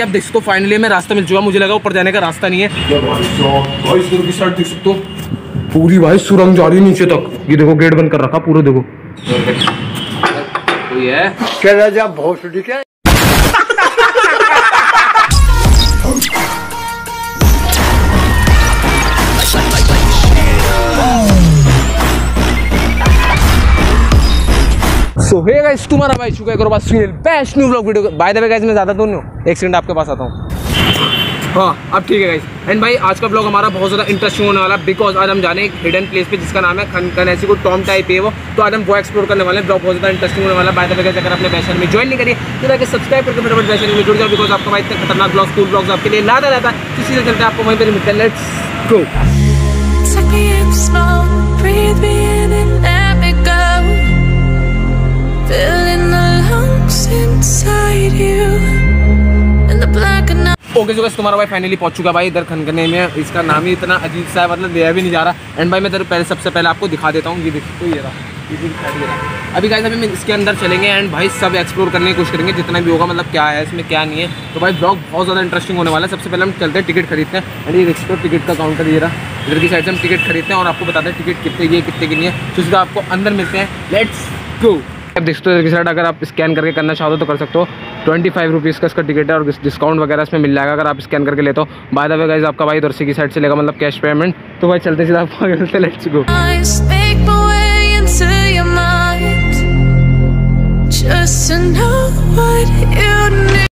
कि आप देख सकते हो फाइनली मैं रास्ता मिल चुका, मुझे लगा ऊपर जाने का रास्ता नहीं है। पूरी भाई सुरंग जा रही है नीचे तक, ये देखो गेट बंद कर रखा पूरा, देखो क्या बहुत क्या। So hey guys, तुम्हारा भाई चुका एक और बात Sunil best new vlog video. By the way guys मैं ज़्यादा तो नहीं, एक सेकंड आपके पास आता हूँ। हाँ अब ठीक है गाइस। एंड भाई आज का व्लॉग हमारा बहुत ज़्यादा इंटरेस्टिंग होने वाला है, बिकॉज आज हम जाने एक हिडन प्लेस पे जिसका नाम है खनखन, ऐसी कोई टॉम टाइप है वो, तो आज हम वो एक्सप्लोर करने वाले हैं। ब्लॉग बहुत ज़्यादा इंटरेस्टिंग होने वाला है। बाय द वे गाइस अगर आपने वैशाली में ज्वाइन नहीं करिए तो जाकर सब्सक्राइब करके फटाफट वैशाली में जुड़ जाओ, बिकॉज आपका भाई इतना खतरनाक ब्लॉग स्कूल ब्लॉग्स आपके लिए लाता रहता है। इसी से चलते आपको वहीं पर मिलते हैं, let's go. Filling the lungs inside you and the black and okay जो गाइस तुम्हारा भाई फाइनली पहुंच चुका भाई इधर खनखने में। इसका नाम ही इतना अजीब सा है, मतलब दिया भी नहीं जा रहा। एंड भाई मैं इधर पहले सबसे पहले आपको दिखा देता हूँ, ये देखो ये रहा, ये रहा। अभी गाइस अभी इसके अंदर चलेंगे एंड भाई सब एक्सप्लोर करने की कोशिश करेंगे जितना भी होगा, मतलब क्या है इसमें क्या नहीं है। तो भाई ब्लॉग बहुत ज़्यादा इंटरेस्टिंग होने वाला है। सबसे पहले हम चलते हैं टिकट खरीदते हैं एंड ये देख सकते हो टिकट का काउंटर ये रहा, इधर की साइड से हम टिकट खरीदते हैं और आपको बताते हैं टिकट कितने की है कितने की नहीं है। तो सीधा आपको अंदर मिलते हैं, लेट्स गो। आप देख सकते हो इधर साइड, अगर आप स्कैन करके करना चाहो तो कर सकते हो। 25 रुपीज़ का इसका टिकट है और डिस्काउंट वगैरह इसमें मिल जाएगा अगर आप स्कैन करके लेते हो। बाय द वे गाइस आपका भाई उधर की साइड से लेगा, मतलब कैश पेमेंट। तो भाई चलते सीधा आप चलते, लेट्स गो।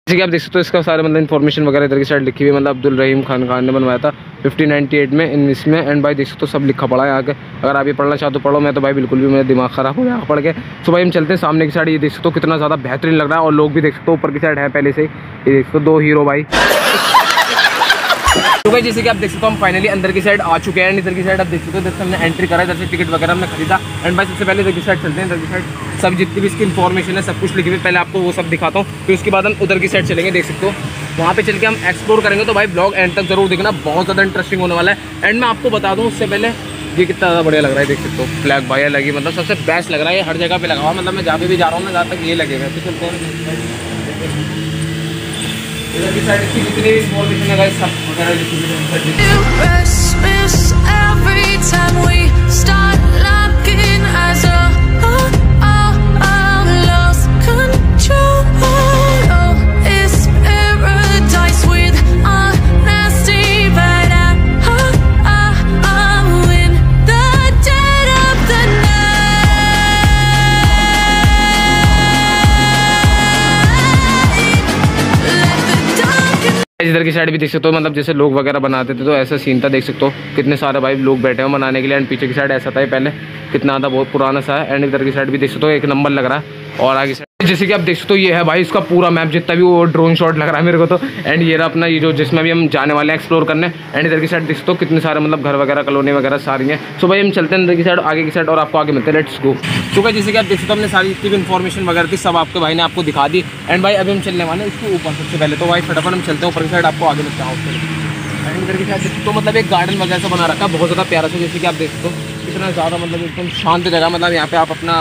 जैसे कि आप देख सकते हो इसका सारे मतलब इन्फॉर्मेशन वगैरह इधर की साइड लिखी हुई है, मतलब अब्दुल रहीम खान खान ने बनवाया था 1598 में इन इसमें। एंड भाई देख सकते हो सब लिखा पड़ा है यहाँ के, अगर आप ये पढ़ना चाहते हो पढ़ो। मैं तो भाई बिल्कुल भी मेरा दिमाग ख़राब हो गया पढ़ के। तो भाई हम चलते हैं सामने की साइड, ये देख सकते हो कितना ज़्यादा बेहतरीन लग रहा है और लोग भी देख सकते हो ऊपर की साइड है पहले से ही, ये देख सकते हो दो हीरो भाई। तो भाई जैसे कि आप देख सकते हो हम फाइनली अंदर की साइड आ चुके हैं एंड इधर की साइड आप देख सकते हो, इधर से हमने एंट्री करा, इधर से टिकट वगैरह हमने खरीदा। एंड भाई सबसे पहले इधर की साइड चलते हैं, इधर की साइड सब जितनी भी इसकी इन्फॉर्मेशन है सब कुछ लिखी हुई, पहले आपको वो सब दिखाता हूँ फिर उसके बाद हम उधर की साइड चलेंगे। देख सकते हो वहाँ पे चल के हम एक्सप्लोर करेंगे, तो भाई ब्लॉग एंड तक जरूर देखना, बहुत ज़्यादा इंटरेस्टिंग होने वाला है। एंड मैं आपको बता दूँ उससे पहले ये कितना ज़्यादा बढ़िया लग रहा है, देख सकते हो फ्लैग भाई लगी, मतलब सबसे बेस्ट लग रहा है। हर जगह पे लगा हुआ, मतलब मैं जहाँ पे भी जा रहा हूँ ना जहाँ तक ये लगेगा। तो चलते हैं इधर की साइड भी देख सकते हो, मतलब जैसे लोग वगैरह बनाते थे तो ऐसा सीन था। देख सकते हो कितने सारे भाई लोग बैठे हो बनाने के लिए। एंड पीछे की साइड ऐसा था ये पहले, कितना था बहुत पुराना सा है। एंड इधर की साइड भी देख सकते हो एक नंबर लग रहा है। और आगे साइड जैसे कि आप देख सकते हो ये है भाई इसका पूरा मैप, जितना भी वो ड्रोन शॉट लग रहा है मेरे को तो। एंड ये रहा अपना ये जो जिसमें भी हम जाने वाले हैं एक्सप्लोर करने। एंड इधर की साइड देख सकते हो कितने सारे मतलब घर वगैरह कॉलोनी वगैरह सारी हैं। सो भाई हम चलते हैं अंदर की साइड आगे की साइड और आपको आगे मिलते हैं, लेट्स गो। तो भाई जैसे कि आप देख सकते हो हमने सारी जितनी भी इन्फॉर्मेशन वगैरह थी सब आपके भाई ने आपको दिखा दी। एंड भाई अभी हम चलने वाले हैं इसके ऊपर, सबसे पहले तो भाई फटाफट हम चलते हैं ऊपर की साइड, आपको आगे मिलता है। एंड इधर की साइड तो मतलब एक गार्डन वगैरह से बना रखा है बहुत ज़्यादा प्यारा सा, जैसे कि आप देख सकते हो कितना ज़्यादा मतलब एकदम शांत जगह, मतलब यहाँ पे आप अपना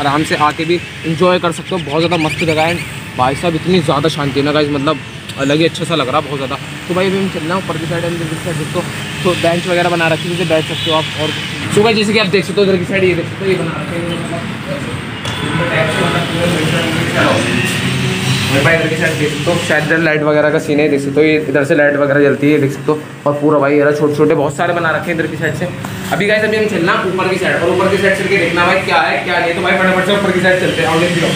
आराम से आके भी एंजॉय कर सकते हो, बहुत ज़्यादा मस्त जगह है। भाई साहब इतनी ज़्यादा शांति है ना गाइस, मतलब अलग ही अच्छा सा लग रहा है बहुत ज़्यादा। तो भाई अभी हम चलना है ऊपर की साइड, एंड इधर की साइड देखो तो बेंच वगैरह बना रखी है, जैसे बैठ सकते हो आप। और सुबह जैसे कि आप देख सकते हो इधर की साइड ये देख सकते हो ये बना रखे हैं भाई, इधर की साइड देख सकते हो शायद लाइट वगैरह का सीन है, देख सकते हो ये इधर से लाइट वगैरह जलती है देख सकते हो। और पूरा भाई इधर छोटे छोटे बहुत सारे बना रखे हैं इधर की साइड से। अभी गाइस अभी हम चलना ऊपर की साइड और ऊपर की साइड चल के देखना भाई क्या है क्या नहीं। तो भाई फटाफट से ऊपर की साइड चलते हैं, आगे दिखाओ।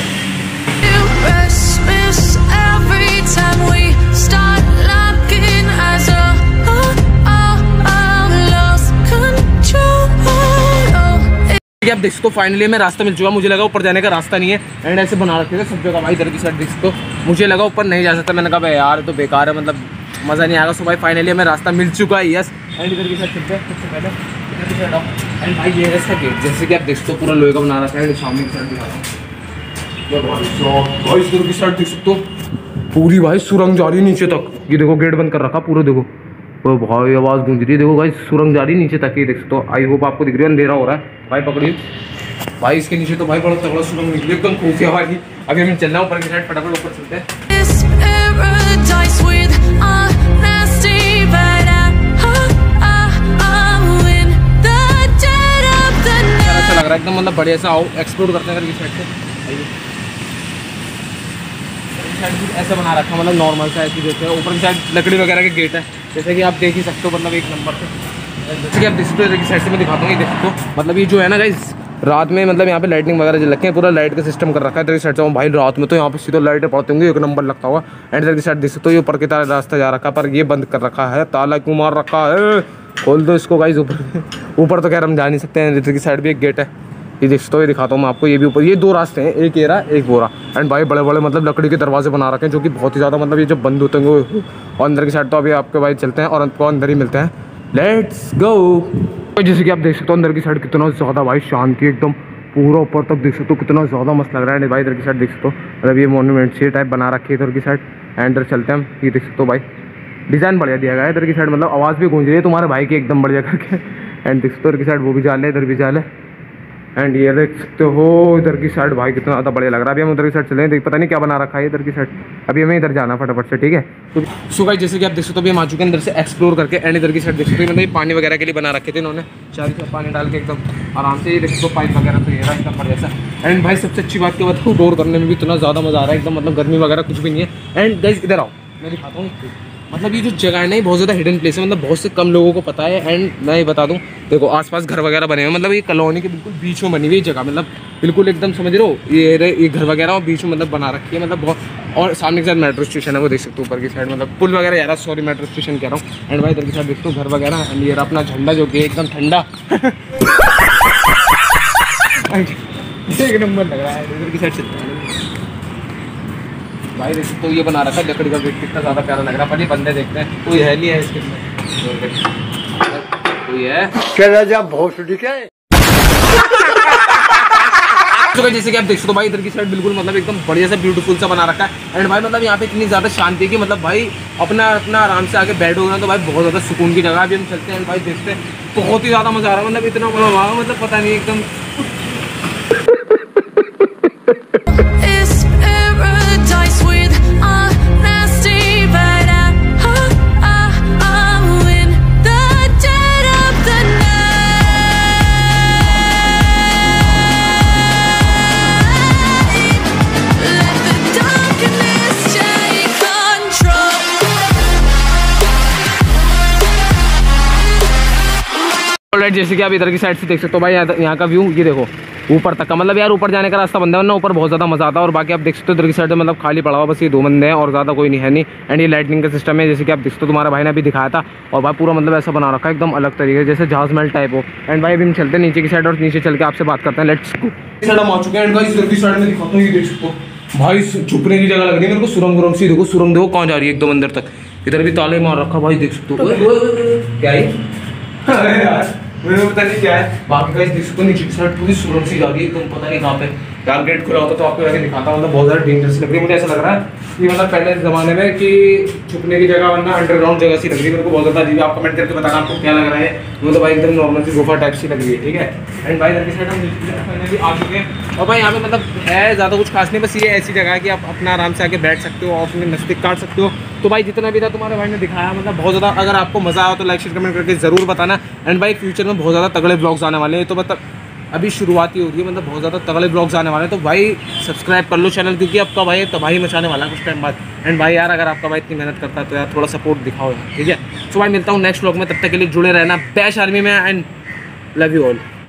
आप देख सकते हो फाइनली मैं रास्ता मिल चुका, मुझे लगा ऊपर जाने का रास्ता नहीं है। एंड ऐसे बना रखे थे सब जगह भाई, इधर की साइड देख सकते हो, मुझे लगा ऊपर नहीं जा सकता, मैंने कहा भाई यार तो बेकार है, मतलब मज़ा नहीं आएगा। सो भाई फाइनली हमें रास्ता मिल चुका है, यस। एंड इधर की साइड चलते हैं सबसे पहले इधर की साइड आओ। एंड भाई ये है इसका गेट, जैसे कि आप देख सकते हो पूरा लोहे का बना रखा है। सामने की साइड दिखाओ, इधर की साइड देख सकते हो पूरी भाई सुरंग जा रही है नीचे तक, ये देखो गेट बंद कर रखा पूरा, देखो वो भाई आवाज़ गूंज रही है, देखो भाई सुरंग जा रही नीचे तक, ये देख सकते हो। आई होप आपको दिख रही है, अंधेरा हो रहा है भाई पकड़िए भाई इसके नीचे, तो भाई बड़ा तगड़ा सुरंग निकली एकदम खूफिया वाली। अभी हमें चलना ऊपर की साइड, फटाफट ऊपर चलते हैं। और एकदम मतलब बढ़िया सा आओ एक्सप्लोर करते हैं। इस साइड से इस साइड भी ऐसा बना रखा मतलब नॉर्मल सा ऐसी देते हैं। ऊपर की साइड लकड़ी वगैरह के गेट है जैसे कि आप देख ही सकते हो, मतलब एक नंबर से जैसे कि आप डिस्प्ले की साइड से मैं दिखाता हूँ। ये देखो मतलब ये जो है ना गाइस रात में मतलब यहाँ पे लाइटिंग वगैरह जो रखे हैं, पूरा लाइट का सिस्टम कर रखा है। तो इस साइड से भाई रात में तो यहाँ पे सीधा लाइटें पड़ती होंगी, एक नंबर लगता होगा। एंड इधर की साइड देख सकते हो ये ऊपर की तरफ रास्ता जा रखा है, पर ये बंद कर रखा है, ताला क्यों मार रखा है, खोल दो इसको गाइस। ऊपर तो खैर हम जा नहीं सकते हैं। इधर की साइड भी एक गेट है, ये देख सकते हो, ये दिखाता हूँ मैं आपको। ये भी ऊपर ये दो रास्ते हैं, एक एरा एक बोरा। एंड भाई बड़े बड़े मतलब लकड़ी के दरवाजे बना रखे हैं जो कि बहुत ही ज़्यादा मतलब ये जब बंद होते होंगे। और अंदर की साइड तो अभी आपके भाई चलते हैं और अंदर ही मिलते हैं। Let's go. तो जैसे कि आप देख सकते हो अंदर की साइड कितना ज़्यादा भाई शांति, एकदम पूरा ऊपर तक देख सकते हो, कितना ज़्यादा मस्त लग रहा है भाई। इधर की साइड देख सकते हो मतलब ये मोनूमेंट सी टाइप बना रखी है इधर की साइड। एंड इधर चलते हैं, ये देख सकते हो भाई डिज़ाइन बढ़िया दिया गया है इधर की साइड, मतलब आवाज़ भी गूंज रही है तुम्हारे भाई की एकदम बढ़िया करके। एंड देख सकते हो इधर की साइड वो भी जाल है, इधर भी जाल है। एंड ये देख सकते हो इधर की साइड भाई कितना ज़्यादा बढ़िया लग रहा है। अभी हम उधर की साइड चले, देख पता नहीं क्या बना रखा है इधर की साइड। अभी हमें इधर जाना फटाफट से, ठीक है। सो गाइस जैसे कि आप देख सकते हो अभी हम आ चुके हैं अंदर से एक्सप्लोर करके। एंड इधर की साइड देख सकते हो मतलब पानी वगैरह के लिए बना रखे थे इन्होंने, चारों तरफ पानी डाल के एकदम आराम से। ये देख सकते हो पाइप वगैरह तो ये रहा एकदम बढ़िया सा। एंड भाई सबसे अच्छी बात क्या बताऊँ, डोर करने में भी इतना ज़्यादा मज़ा आ रहा है एकदम, मतलब गर्मी वगैरह कुछ भी नहीं है। एंड गाइस इधर आओ मैं दिखाता हूँ, मतलब ये जो जगह है ना ये बहुत ज़्यादा हिडन प्लेस है, मतलब बहुत से कम लोगों को पता है। एंड मैं ये बता दूं देखो आसपास घर वगैरह बने हुए, मतलब ये कॉलोनी के बिल्कुल बीच में बनी हुई जगह, मतलब बिल्कुल एकदम समझ रहे हो ये घर वगैरह और बीच में मतलब बना रखी है, मतलब बहुत। और सामने की साइड मेट्रो स्टेशन है, वो देख सकते हो ऊपर की साइड, मतलब पुल वगैरह यार, सॉरी मेट्रो स्टेशन कह रहा हूँ। एंड भाई इधर की साइड देखते हो घर वगैरह। एंड ये अपना झंडा जो कि एकदम ठंडा एक नंबर लग रहा है। इधर की साइड से भाई देख सकते हो ये बना रखा है लकड़ी का गेट, कितना ज़्यादा प्यारा लग रहा है। पर ये बंदे देखते हैं कोई है नहीं है इसके अंदर, कोई है चला जा बहुत ठीक है। तो जैसे कि आप देख सकते हो भाई इधर की साइड बिल्कुल मतलब एकदम बढ़िया सा ब्यूटीफुल सा बना रखा है। एंड भाई मतलब यहाँ पे इतनी ज़्यादा शांति है कि मतलब भाई अपना अपना आराम से आके बैठो ना, तो भाई बहुत ज़्यादा सुकून की जगह। अभी हम चलते हैं भाई, देखते हैं, बहुत ही ज़्यादा मज़ा आ रहा है, मतलब इतना मज़ा आ रहा है मतलब पता नहीं एकदम। ऑलराइट जैसे कि आप इधर की साइड से देख सकते हो भाई यहाँ का व्यू, ये देखो ऊपर तक का, मतलब यार ऊपर जाने का रास्ता बंद है वरना ऊपर बहुत ज़्यादा मज़ा आता है। और बाकी आप देख सकते हो इधर की साइड मतलब खाली पड़ा हुआ, बस ये दो बंदे हैं और ज़्यादा कोई नहीं है नहीं। एंड ये लाइटिंग का सिस्टम है जैसे कि आप देख सकते हो, तुम्हारा भाई ने अभी दिखाया था। और भाई पूरा मतलब ऐसा बना रखा है एकदम अलग तरीके जैसे जहाज महल टाइप हो। एंड भाई अभी हम चलते हैं नीचे की साइड और नीचे चल के आपसे बात करते हैं। लेट्स हम आ चुके हैं इधर की साइड में, दिखाता हूँ ये देख सकते हो भाई छुपने की जगह लग रही है मेरे को, सुरंग वुरंग सी देखो, सुरंग देखो कहाँ जा रही है एकदम अंदर तक। इधर भी ताले मार रखा भाई देख सकते हो, क्या अरे यार मुझे पता नहीं क्या है। बाकी गाइस देख सकते हो नीचे की साइड पूरी सुरंग सी जा रही है एकदम, पता नहीं कहाँ पे। यार गेट खुला होता तो आपको जाके दिखाता, मतलब बहुत ज़्यादा डेंजरस लग रही है मुझे ऐसा लग रहा है कि मतलब पहले ज़माने में कि छुपने की जगह वरना अंडरग्राउंड जगह सी लग रही है मेरे को, बहुत ज़्यादा अजीब। आप कमेंट करके बताना आपको क्या लग रहा है, वो तो भाई एकदम नॉर्मल सी गुफा टाइप सी लग रही है, ठीक है। एंड भाई इधर की साइड हम आ चुके हैं और भाई यहाँ पे मतलब है ज़्यादा कुछ खास नहीं, बस ये ऐसी जगह है कि आप अपना आराम से आके बैठ सकते हो और अपने नज़दीक काट सकते हो। तो भाई जितना भी था तुम्हारे भाई ने दिखाया मतलब बहुत ज़्यादा, अगर आपको मज़ा आया तो लाइक शेयर कमेंट करके ज़रूर बताना। एंड भाई फ्यूचर में बहुत ज़्यादा तगड़े ब्लॉग्स आने वाले हैं, तो मतलब अभी शुरुआत ही हो रही है, मतलब बहुत ज़्यादा तगड़े ब्लॉग्स आने वाले हैं। तो भाई सब्सक्राइब कर लो चैनल क्योंकि आपका भाई तबाही मचाने वाला है कुछ टाइम बाद। एंड भाई यार अगर आपका भाई इतनी मेहनत करता है तो यार थोड़ा सपोर्ट दिखाओ, ठीक है। सो भाई मिलता हूँ नेक्स्ट ब्लॉग में, तब तक के लिए जुड़े रहना बैश आर्मी में। And love you all.